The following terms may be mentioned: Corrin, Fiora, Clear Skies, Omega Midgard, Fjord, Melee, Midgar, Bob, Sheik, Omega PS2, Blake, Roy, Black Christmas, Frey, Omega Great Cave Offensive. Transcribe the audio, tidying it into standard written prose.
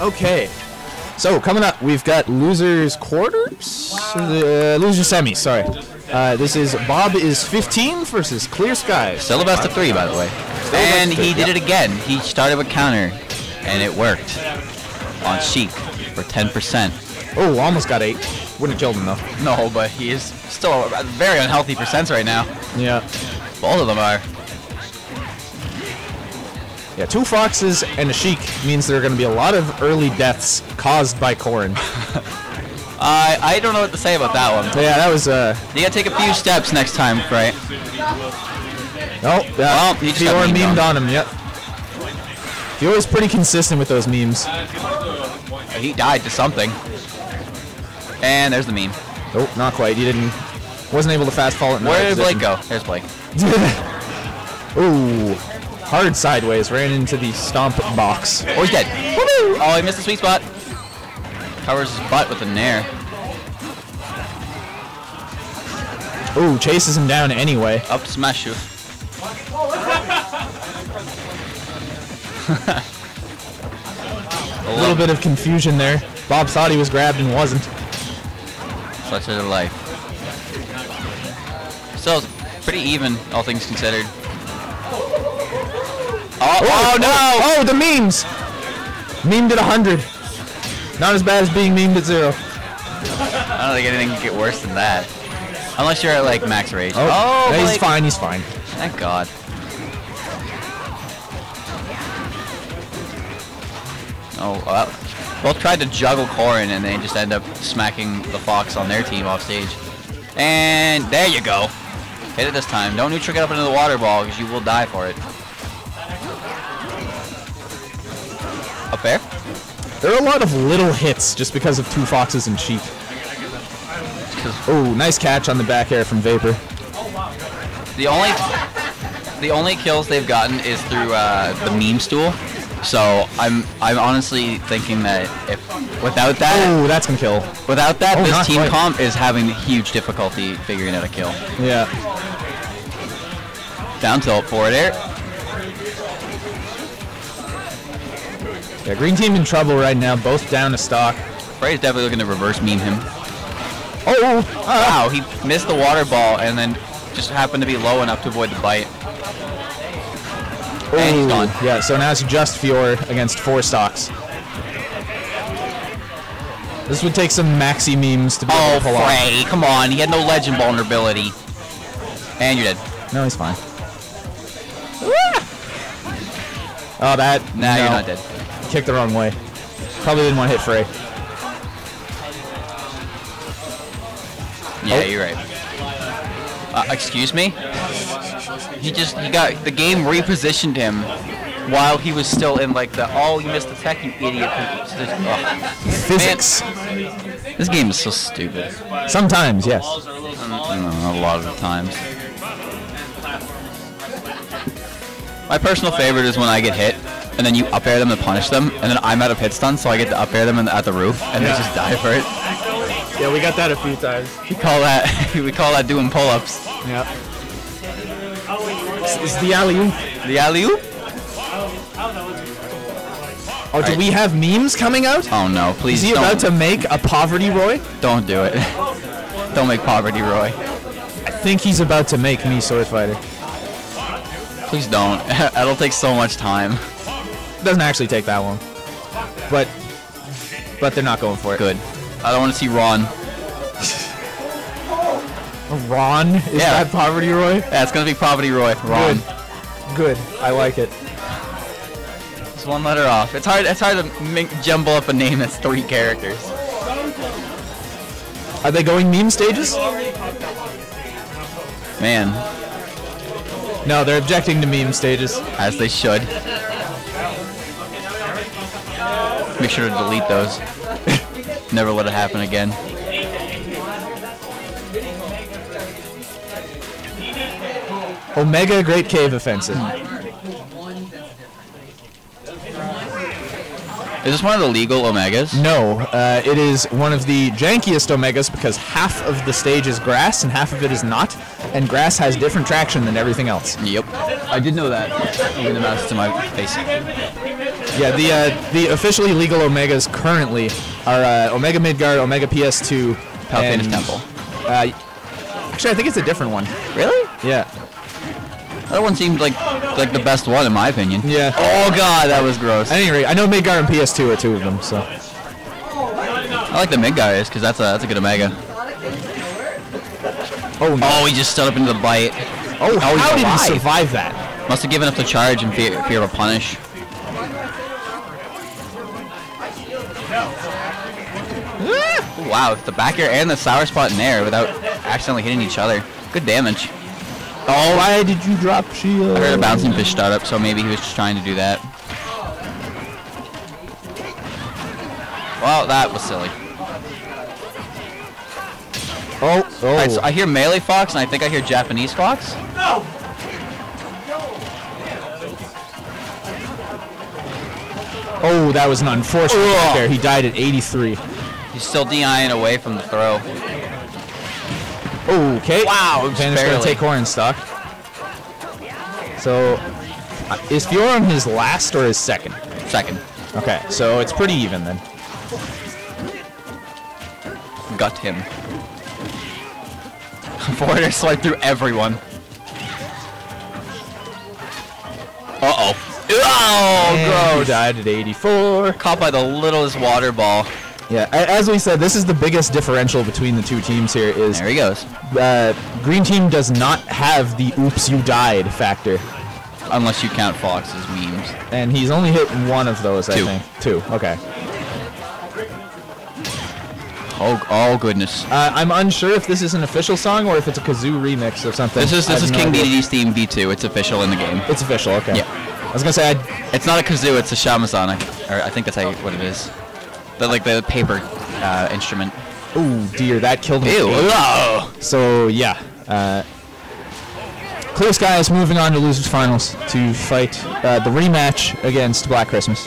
Okay. So, coming up, we've got Loser's Quarters? Loser Semi, sorry. This is Bob is 15 versus Clear Skies. Still about to 3, by the way. And he did it again. He started with counter, and it worked on Sheik for 10%. Oh, almost got 8. Wouldn't have killed him, though. No, but he is still very unhealthy percents right now. Yeah. Both of them are. Yeah, 2 foxes and a Sheik means there are going to be a lot of early deaths caused by Corrin. I don't know what to say about that one. Yeah, that was... You got to take a few steps next time, right? Oh, yeah. Well, Fiora memed on him, yep. Fiora's pretty consistent with those memes. He died to something. And there's the meme. Oh, not quite. He didn't... Wasn't able to fast fall it. Where did Blake go? There's Blake. Ooh. Hard sideways, ran into the stomp box. Oh, he's dead. Oh, he missed the sweet spot. Covers his butt with a nair. Ooh, chases him down anyway. Up smash you. A little bit of confusion there. Bob thought he was grabbed and wasn't. Such is life. Still pretty even, all things considered. Oh, oh, no! Oh, the memes! Memed at 100. Not as bad as being memed at 0. I don't think anything can get worse than that. Unless you're at, like, max rage. Oh, no, he's fine, he's fine. Thank God. Oh, well, both tried to juggle Corrin, and they just end up smacking the fox on their team off stage. And there you go. Hit it this time. Don't neutral get up into the water ball, because you will die for it. Up there? There are a lot of little hits just because of 2 foxes and Sheik. Oh, nice catch on the back air from Vapor. The only kills they've gotten is through the meme stool. So I'm honestly thinking that if without that, oh, that's gonna kill. Without that, this team comp is having huge difficulty figuring out a kill. Yeah. Down tilt forward air. Yeah, green team in trouble right now, both down a stock. Frey's definitely looking to reverse meme him. Oh! Wow, he missed the water ball and then just happened to be low enough to avoid the bite. Ooh. And he's gone. Yeah, so now it's just Fjord against 4 stocks. This would take some maxi memes to be able to pull off. Oh, Frey, come on, he had no legend vulnerability. And you're dead. No, he's fine. Ah! Oh, that... Nah, no. You're not dead. Kicked the wrong way. Probably didn't want to hit Frey. Yeah, you're right. Excuse me? He got, the game repositioned him while he was still in like the, oh, you missed the tech, you idiot. Physics. Man, this game is so stupid. Sometimes, yes. A lot of the times. My personal favorite is when I get hit. And then you up air them to punish them, and then I'm out of hit stun, so I get to up air them at the roof, and they just die for it. Yeah, we got that a few times. We call that doing pull-ups. Yeah. It's the alley-oop. The alley-oop? Oh, right. Do we have memes coming out? Oh no, please don't. Is he about to make a poverty Roy? Don't do it. Don't make poverty Roy. I think he's about to make me Sword Fighter. Please don't. That'll take so much time. Doesn't actually take that long, but they're not going for it. Good. I don't want to see Ron. Ron? Is that Poverty Roy? Yeah, it's gonna be Poverty Roy. Ron. Good. I like it. Just one letter off. It's hard to jumble up a name that's 3 characters. Are they going meme stages? Man. No, they're objecting to meme stages. As they should. Make sure to delete those. Never let it happen again. Omega Great Cave Offensive. Is this one of the legal Omegas? No, it is one of the jankiest Omegas because half of the stage is grass and half of it is not, and grass has different traction than everything else. Yep. I did know that. I'm going to mouse it to my face. Yeah, the officially legal Omegas currently are Omega Midgard, Omega PS2, Palpatina's Temple. Actually, I think it's a different one. Really? Yeah. That one seemed like the best one in my opinion. Yeah. Oh god, that was gross. At any rate, I know Midgar and PS2 are two of them, so. I like the Midgar is because that's a good Omega. Oh, no. Oh, he just stood up into the bite. Oh, how did he survive that? Must have given up the charge in fear of a punish. Wow, the back air and the sour spot in there without accidentally hitting each other. Good damage. Oh, why did you drop shield? I heard a bouncing fish start up, so maybe he was just trying to do that. Well, that was silly. Oh, oh. Right, so I hear Melee Fox, and I think I hear Japanese Fox. No! Oh, that was an unfortunate there. He died at 83. He's still DIing away from the throw. Okay. Wow. Panish going to take Corrin stock. So, is Fjord on his last or his second? Second. Okay, so it's pretty even then. Gut him. Foreigner slide through everyone. Uh-oh. Oh, gross. He died at 84. Caught by the littlest water ball. Yeah, as we said, this is the biggest differential between the two teams here. Is there he goes. Green team does not have the oops you died factor. Unless you count Fox's memes. And he's only hit one of those, I think. Two, okay. Oh goodness. I'm unsure if this is an official song or if it's a kazoo remix or something. This is King DDD's theme V2. It's official in the game. It's official, okay. Yeah. I was going to say, it's not a kazoo, it's a shamazan. I think that's what it is. Like the paper instrument. Oh dear, that killed me. Ew. Oh. So yeah, Clear Skies moving on to losers finals to fight the rematch against Black Christmas.